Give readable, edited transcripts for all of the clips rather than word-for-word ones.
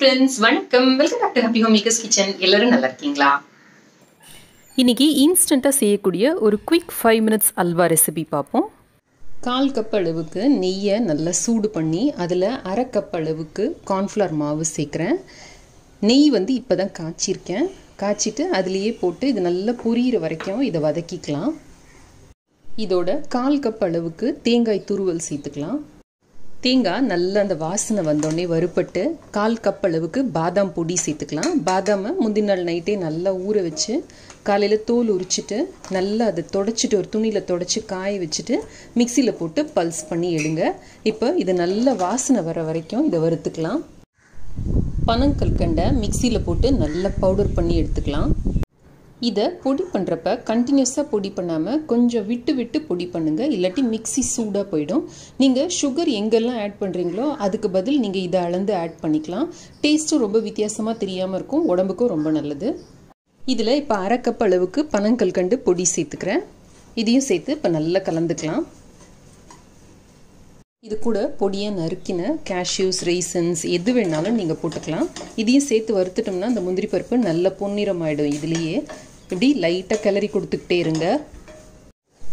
friends, welcome back to Happy Homemaker's Kitchen. எல்லாரும் நல்லா இருக்கீங்களா? இன்னைக்கு இன்ஸ்டன்ட்டா செய்யக்கூடிய ஒரு குயிக் 5 மினிட்ஸ் அல்வா ரெசிபி பாப்போம். 1/4 கப் அளவுக்கு நெய்யை நல்லா சூடு பண்ணி அதுல 1/2 கப் அளவுக்கு கார்ன்ஃப்ளவர் மாவு சேர்க்கிறேன். நெய் வந்து இப்பதான் காய்ச்சிருக்கேன். காய்ச்சிட்டு அதுலயே போட்டு இது நல்லா பொரியிற வரைக்கும் இத வதக்கிக்கலாம். இதோட 1/4 கப் அளவுக்கு தேங்காய் துருவல் சேர்த்துக்கலாம். தேங்காய் நல்ல அந்த வாசனை வந்தோடனே வறுபட்டு 1/4 கப் அளவுக்கு பாதாம் பொடி சேர்த்துக்கலாம். பாதாமை முந்தின நாள் நைட்டே நல்லா ஊற வச்சு காலையில் தோல் உரிச்சிட்டு நல்லா அதை தொடச்சிட்டு ஒரு துணியில் தொடச்சி காய வச்சுட்டு மிக்சியில் போட்டு பல்ஸ் பண்ணி எடுங்க. இப்போ இது நல்ல வாசனை வர வரைக்கும் இதை வறுத்துக்கலாம். பனங்கற்கண்டை மிக்சியில் போட்டு நல்லா பவுடர் பண்ணி எடுத்துக்கலாம். இதை பொடி பண்ணுறப்ப கண்டினியூஸாக பொடி பண்ணாமல் கொஞ்சம் விட்டு விட்டு பொடி பண்ணுங்கள், இல்லாட்டி மிக்ஸி சூடாக போயிடும். நீங்கள் சுகர் எங்கெல்லாம் ஆட் பண்ணுறீங்களோ அதுக்கு பதில் நீங்கள் இதை அளந்து ஆட் பண்ணிக்கலாம். டேஸ்ட்டும் ரொம்ப வித்தியாசமாக தெரியாமல் இருக்கும், உடம்புக்கும் ரொம்ப நல்லது. இதில் இப்போ 1/2 கப் அளவுக்கு பனங்கற்கண்டு பொடி சேர்த்துக்கிறேன். இதையும் சேர்த்து இப்போ நல்லா கலந்துக்கலாம். இது கூட பொடியாக நறுக்கின கேஷ்யூஸ், ரீசன்ஸ் எது வேணாலும் நீங்கள் போட்டுக்கலாம். இதையும் சேர்த்து வறுத்துட்டோம்னா அந்த முந்திரி பருப்பு நல்ல பொன்னிறம் ஆகிடும். இதுலேயே இப்படி லைட்டாக கிளறி கொடுத்துக்கிட்டே இருங்க.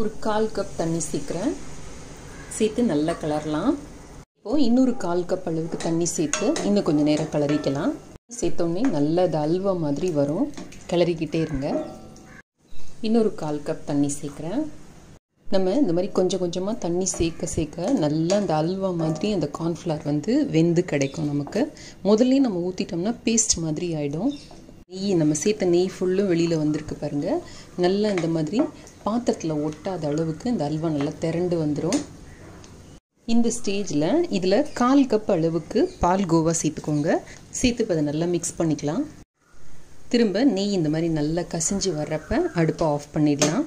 ஒரு 1/4 கப் தண்ணி சேர்க்குறேன். சேர்த்து நல்லா கிளறலாம். இப்போது இன்னொரு 1/4 கப் அளவுக்கு தண்ணி சேர்த்து இன்னும் கொஞ்சம் நேரம் கிளறிக்கலாம். சேர்த்தோடனே நல்லா அது அல்வா மாதிரி வரும். கிளறிக்கிட்டே இருங்க. இன்னொரு 1/4 கப் தண்ணி சேர்க்குறேன். நம்ம இந்த மாதிரி கொஞ்சம் கொஞ்சமாக தண்ணி சேர்க்க சேர்க்க நல்லா அந்த அல்வா மாதிரி அந்த கார்ன்ஃப்ளவர் வந்து வெந்து கிடைக்கும். நமக்கு முதல்ல நம்ம ஊற்றிட்டோம்னா பேஸ்ட் மாதிரி ஆகிடும். நெய் நம்ம சேர்த்த நெய் ஃபுல்லும் வெளியில் வந்திருக்கு பாருங்கள். நல்லா இந்த மாதிரி பாத்திரத்தில் ஒட்டாத அளவுக்கு இந்த அல்வா நல்லா திரண்டு வந்துடும். இந்த ஸ்டேஜில் இதில் 1/4 கப் அளவுக்கு பால் கோவா சேர்த்துக்கோங்க. சேர்த்து இப்போ அதை நல்லா மிக்ஸ் பண்ணிக்கலாம். திரும்ப நெய் இந்த மாதிரி நல்லா கசிஞ்சு வர்றப்ப அடுப்பை ஆஃப் பண்ணிடலாம்.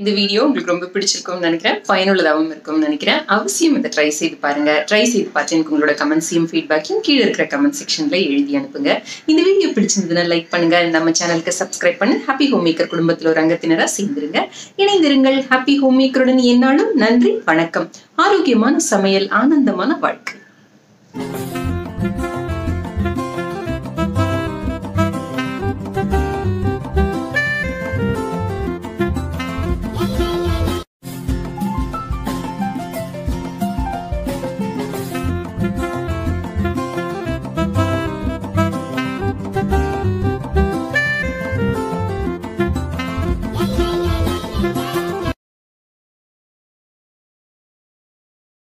இந்த வீடியோ உங்களுக்கு ரொம்ப பிடிச்சிருக்கும்னு நினைக்கிறேன், பயனுள்ளதாகவும் இருக்கும்னு நினைக்கிறேன். அவசியம் இதை ட்ரை செய்து பாருங்க. ட்ரை செய்து பார்த்து எனக்கு உங்களோட கமெண்ட்ஸையும் ஃபீட்பேக்கையும் கீழே இருக்கிற கமெண்ட் செக்ஷன்ல எழுதி அனுப்புங்க. இந்த வீடியோ பிடிச்சிருந்ததுன்னா லைக் பண்ணுங்க. நம்ம சேனலுக்கு சப்ஸ்கிரைப் பண்ணி ஹாப்பி ஹோம்மேக்கர் குடும்பத்தில் ஒரு அங்கத்தினரா சேர்ந்துருங்க. இணைந்திருங்கள். ஹாப்பி ஹோம்மேக்கருடன் என்னாலும் நன்றி, வணக்கம். ஆரோக்கியமான சமையல், ஆனந்தமான வாழ்க்கை.